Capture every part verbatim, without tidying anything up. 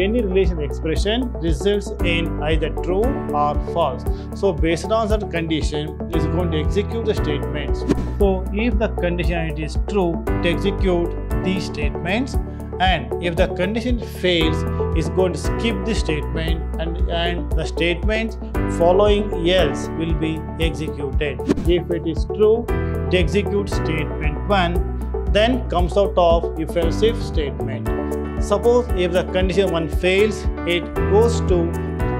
any relation expression results in either true or false. So based on that condition, it is going to execute the statements. So if the condition it is true, it executes these statements, and if the condition fails, it's going to skip the statement and, and the statement following else will be executed. If it is true, it executes statement one, then comes out of if else if statement. Suppose if the condition one fails, it goes to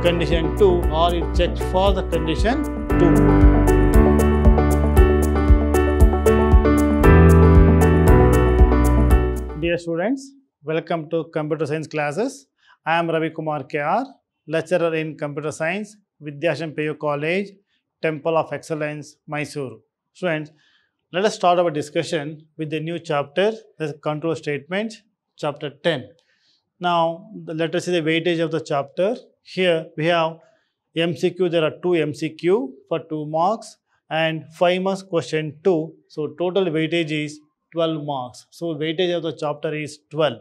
condition two or it checks for the condition two. Dear students, welcome to Computer Science classes. I am Ravi Kumar Kr, lecturer in Computer Science, Vidyashram College, Temple of Excellence, Mysore. Students, let us start our discussion with the new chapter, the Control Statements, Chapter ten. Now, let us see the weightage of the chapter. Here we have M C Q, there are two M C Q for two marks and five marks question two. So, total weightage is twelve marks. So, weightage of the chapter is twelve.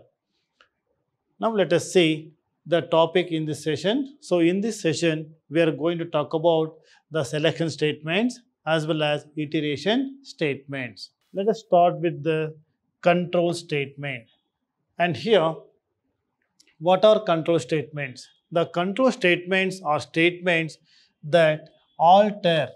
Now, let us see the topic in this session. So, in this session, we are going to talk about the selection statements as well as iteration statements. Let us start with the control statement. And here, what are control statements? The control statements are statements that alter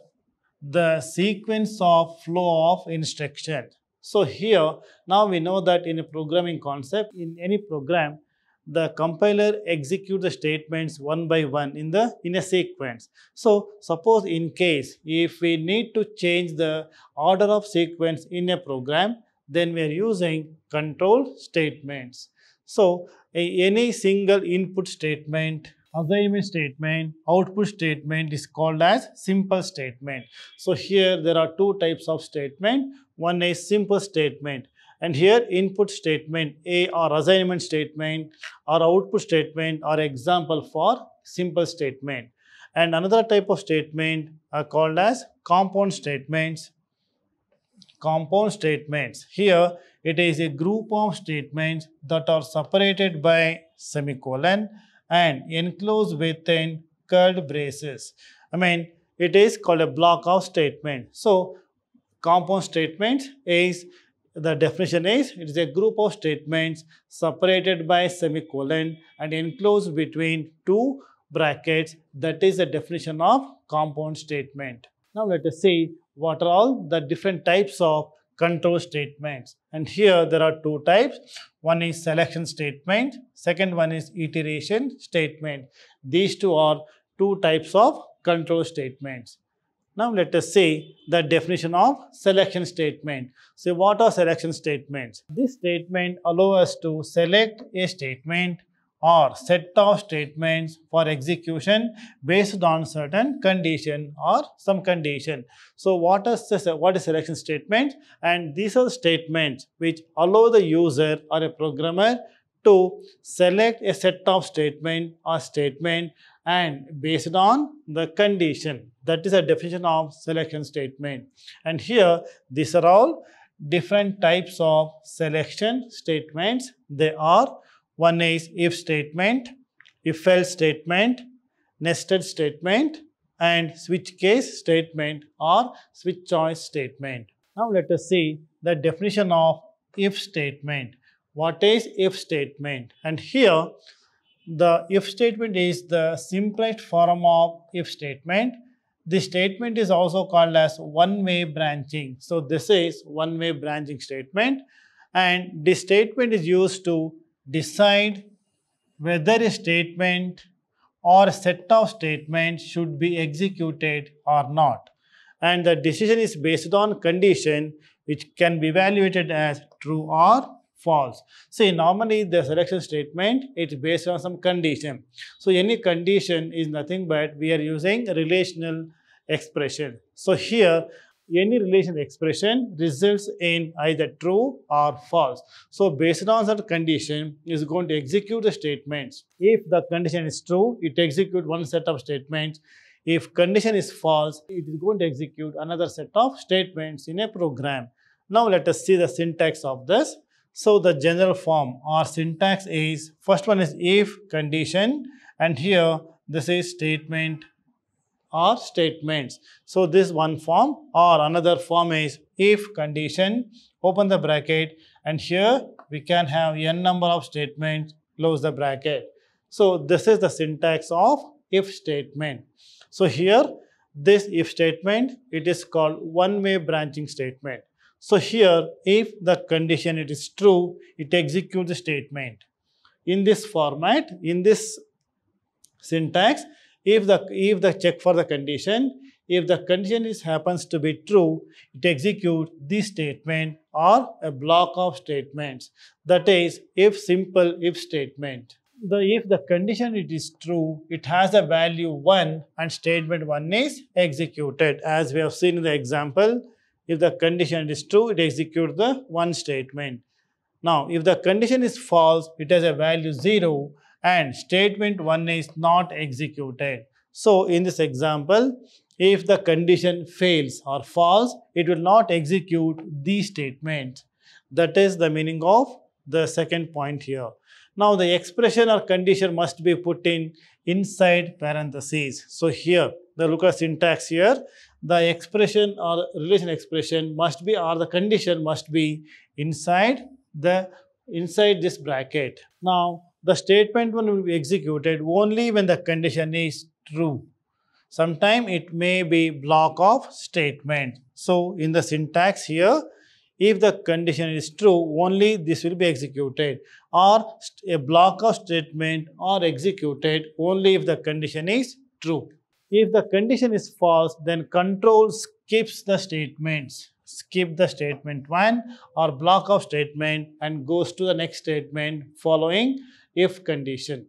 the sequence of flow of instruction. So here, now we know that in a programming concept, in any program, the compiler executes the statements one by one in the in a sequence. So suppose in case, if we need to change the order of sequence in a program, then we are using control statements. So, any single input statement, assignment statement, output statement is called as simple statement. So, here there are two types of statement. One is simple statement, and here input statement A or assignment statement or output statement are example for simple statement. And another type of statement are called as compound statements. Compound statements. Here, it is a group of statements that are separated by semicolon and enclosed within curly braces. I mean, it is called a block of statements. So, compound statements is, the definition is, it is a group of statements separated by semicolon and enclosed between two brackets. That is the definition of compound statement. Now, let us see what are all the different types of control statements. And here there are two types. One is selection statement. Second one is iteration statement. These two are two types of control statements. Now let us see the definition of selection statement. So what are selection statements? This statement allows us to select a statement or set of statements for execution based on certain condition or some condition. So what is what is selection statement? And these are statements which allow the user or a programmer to select a set of statement or statement and based on the condition. That is a definition of selection statement. And here these are all different types of selection statements. They are one is if statement, if else statement, nested statement, and switch case statement or switch choice statement. Now let us see the definition of if statement. What is if statement? And here the if statement is the simplest form of if statement. This statement is also called as one-way branching. So this is one-way branching statement, and this statement is used to decide whether a statement or a set of statements should be executed or not. And the decision is based on condition which can be evaluated as true or false. See, normally the selection statement is based on some condition. So, any condition is nothing but we are using relational expression. So, here any relation expression results in either true or false. So, based on that condition, it is going to execute the statements. If the condition is true, it executes one set of statements. If condition is false, it is going to execute another set of statements in a program. Now, let us see the syntax of this. So the general form or syntax is, first one is if condition, and here this is statement or statements. So this one form, or another form is if condition, open the bracket, and here we can have n number of statements, close the bracket. So this is the syntax of if statement. So here this if statement, it is called one-way branching statement. So here if the condition it is true, it executes the statement. In this format, in this syntax, if the if the check for the condition, if the condition is happens to be true, it executes this statement or a block of statements. That is if simple if statement. The if the condition it is true, it has a value one and statement one is executed. As we have seen in the example, if the condition is true, it executes the one statement. Now, if the condition is false, it has a value zero and statement one is not executed. So, in this example, if the condition fails or false, it will not execute the statement. That is the meaning of the second point here. Now, the expression or condition must be put in inside parentheses. So, here, the look at syntax here. The expression or relation expression must be, or the condition must be inside the inside this bracket. Now, the statement one will be executed only when the condition is true. Sometimes it may be block of statement. So, in the syntax here, if the condition is true, only this will be executed, or a block of statement are executed only if the condition is true. If the condition is false, then control skips the statements. Skip the statement one or block of statement and goes to the next statement following if condition.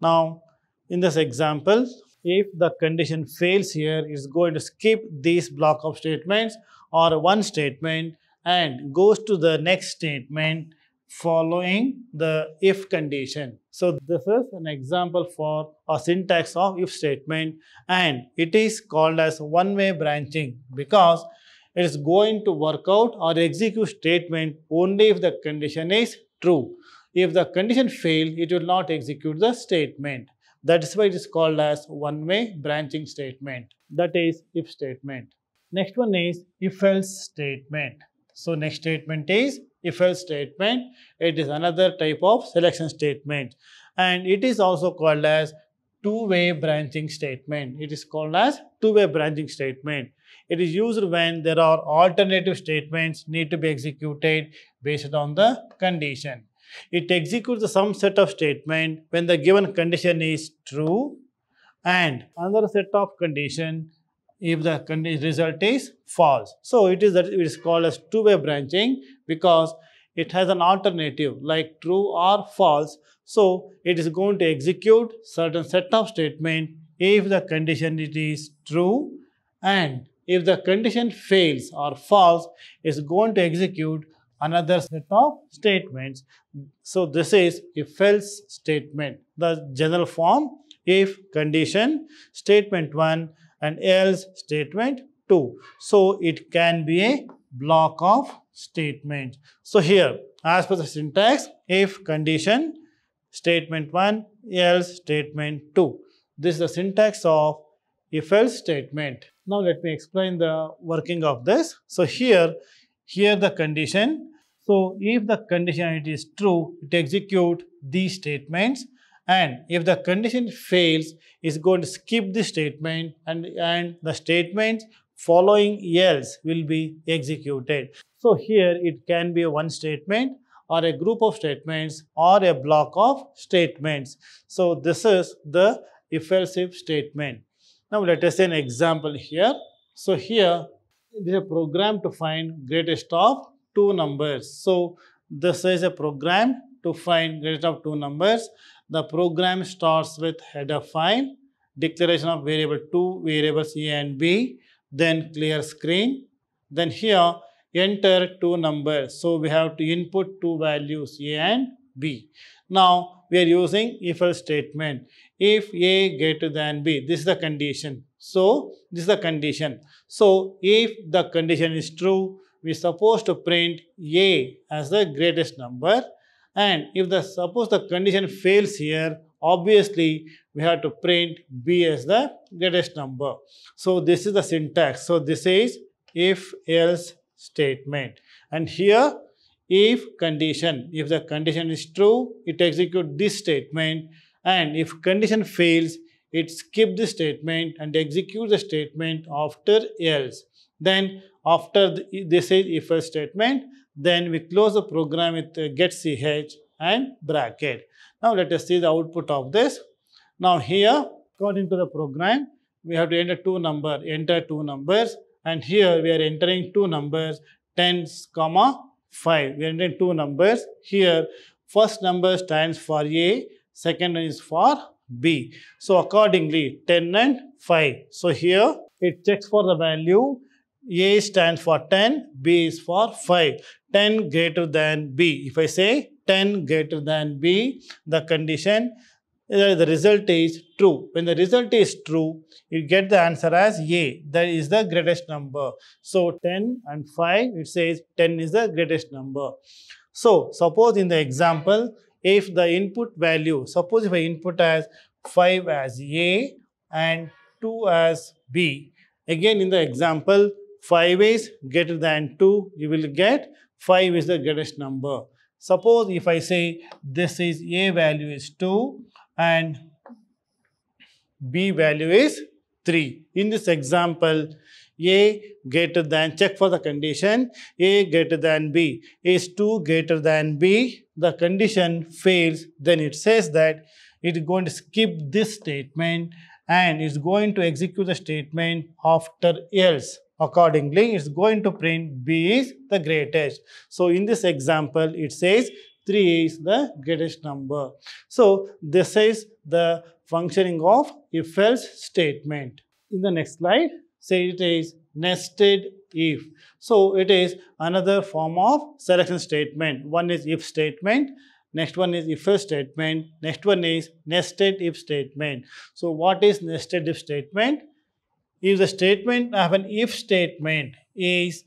Now, in this example, if the condition fails here, it's going to skip these block of statements or one statement and goes to the next statement following the if condition. So this is an example for a syntax of if statement, and it is called as one-way branching because it is going to work out or execute statement only if the condition is true. If the condition fails, it will not execute the statement. That is why it is called as one-way branching statement. That is if statement. Next one is if else statement. So next statement is if else statement. It is another type of selection statement, and it is also called as two-way branching statement. It is called as two-way branching statement. It is used when there are alternative statements need to be executed based on the condition. It executes some set of statement when the given condition is true, and another set of condition if the condition result is false. So it is that it is called as two-way branching because it has an alternative like true or false. So it is going to execute certain set of statement if the condition it is true, and if the condition fails or false, it is going to execute another set of statements. So this is if else statement. The general form if condition, statement one, and else statement two. So it can be a block of statement. So here, as per the syntax, if condition, statement one, else statement two. This is the syntax of if else statement. Now let me explain the working of this. So here, here the condition. So if the condition it is true, it executes these statements. And if the condition fails, it's going to skip the statement, and, and the statement following else will be executed. So here it can be one statement or a group of statements or a block of statements. So this is the if else if statement. Now let us see an example here. So here it is a program to find greatest of two numbers. So this is a program to find greatest of two numbers. The program starts with header file, declaration of variable two, variables a and b, then clear screen. Then here enter two numbers. So we have to input two values a and b. Now we are using if else statement. If a greater than b, this is the condition. So this is the condition. So if the condition is true, we are supposed to print A as the greatest number, and if the suppose the condition fails here, obviously we have to print B as the greatest number. So this is the syntax. So this is if else statement, and here if condition, if the condition is true, it executes this statement, and if condition fails, it skips the statement and executes the statement after else. Then after the, this is if else statement, then we close the program with uh, get ch and bracket. Now let us see the output of this. Now here according to the program, we have to enter two number, enter two numbers, and here we are entering two numbers, tens comma five. We are entering two numbers here. First number stands for A, second is for B. So accordingly ten and five. So here it checks for the value. A stands for ten, B is for five. ten greater than B. If I say ten greater than B, the condition, the result is true. When the result is true, you get the answer as A. That is the greatest number. So ten and five, it says ten is the greatest number. So suppose in the example, if the input value, suppose if I input as five as A and two as B. Again in the example, five is greater than two, you will get five is the greatest number. Suppose if I say this is A value is two and B value is three. In this example, A greater than, check for the condition, A greater than B. Is two greater than B? The condition fails, then it says that it is going to skip this statement and it's going to execute the statement after else. Accordingly, it's going to print B is the greatest. So in this example, it says three is the greatest number. So this is the functioning of if-else statement. In the next slide, say it is nested if. So it is another form of selection statement. One is if statement. Next one is if-else statement. Next one is nested if statement. So what is nested if statement? If the statement of an if statement is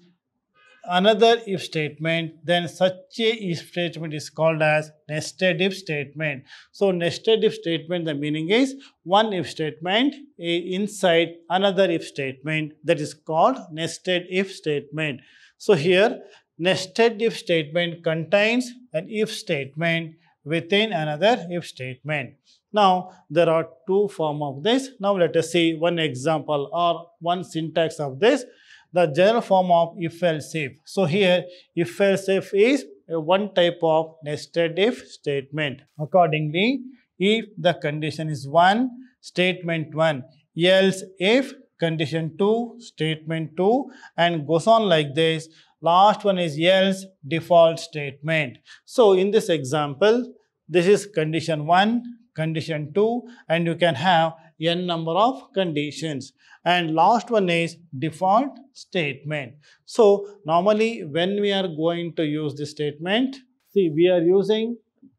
another if statement, then such a if statement is called as nested if statement. So nested if statement, the meaning is one if statement inside another if statement, that is called nested if statement. So here nested if statement contains an if statement within another if statement. Now, there are two forms of this. Now, let us see one example or one syntax of this. The general form of if-else if. So, here if-else if is a one type of nested if statement. Accordingly, if the condition is one, statement one, else if, condition two, statement two, and goes on like this. Last one is else default statement. So, in this example, this is condition one, condition two, and you can have n number of conditions. And last one is default statement. So, normally when we are going to use this statement, see we are using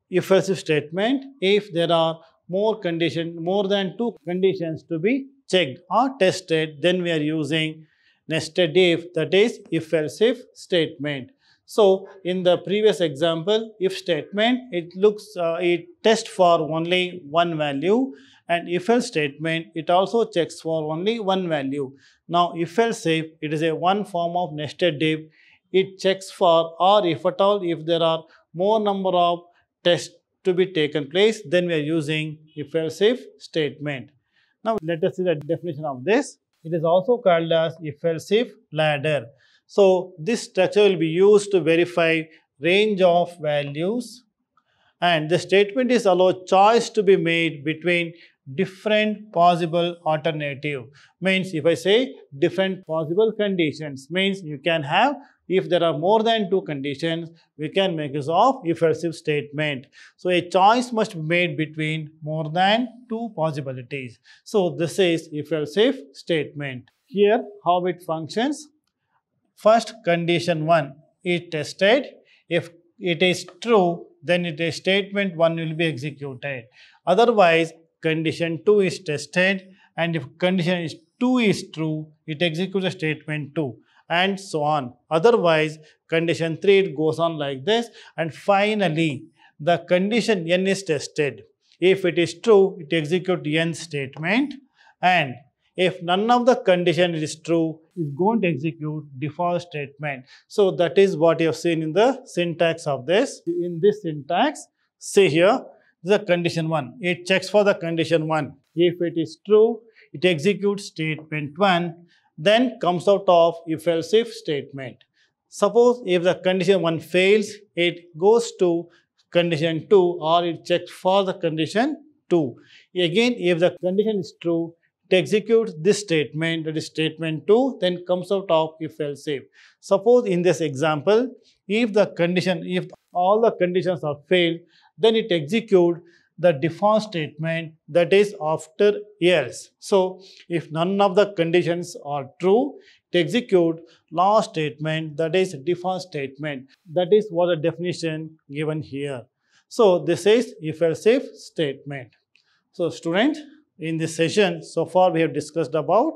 if-else statement if there are more condition, more than two conditions to be checked or tested, then we are using nested if, that is if-else if statement. So in the previous example, if statement, it looks, uh, it tests for only one value, and if-else statement, it also checks for only one value. Now if-else if, it is a one form of nested if, it checks for, or if at all, if there are more number of tests to be taken place, then we are using if-else if statement. Now let us see the definition of this. It is also called as if-else if ladder. So this structure will be used to verify range of values, and the statement is allowed choice to be made between different possible alternative. Means if I say different possible conditions, means you can have, if there are more than two conditions, we can make use of if-else if statement. So a choice must be made between more than two possibilities. So this is if-else if statement. Here how it functions. First, condition one is tested. If it is true, then it is statement one will be executed. Otherwise, condition two is tested, and if condition two is true, it executes a statement two. and so on. Otherwise, condition three, it goes on like this. And finally, the condition N is tested. If it is true, it executes N statement. And if none of the condition is true, it's going to execute default statement. So that is what you have seen in the syntax of this. In this syntax, see here, the condition one. It checks for the condition one. If it is true, it executes statement one, then comes out of if else if statement. Suppose if the condition one fails, it goes to condition two, or it checks for the condition two. Again, if the condition is true, it executes this statement, that is statement two, then comes out of if else if. Suppose in this example, if the condition, if all the conditions are failed, then it executes the default statement, that is after else. So if none of the conditions are true, it executes last statement, that is default statement. That is what the definition given here. So this is if else if statement. So students, in this session so far we have discussed about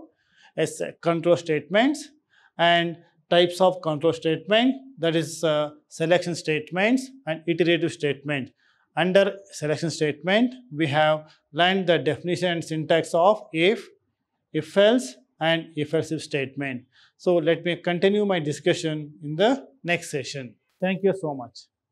as control statements and types of control statement, that is uh, selection statements and iterative statement. Under selection statement, we have learned the definition and syntax of if, if else and if else if statement. So let me continue my discussion in the next session. Thank you so much.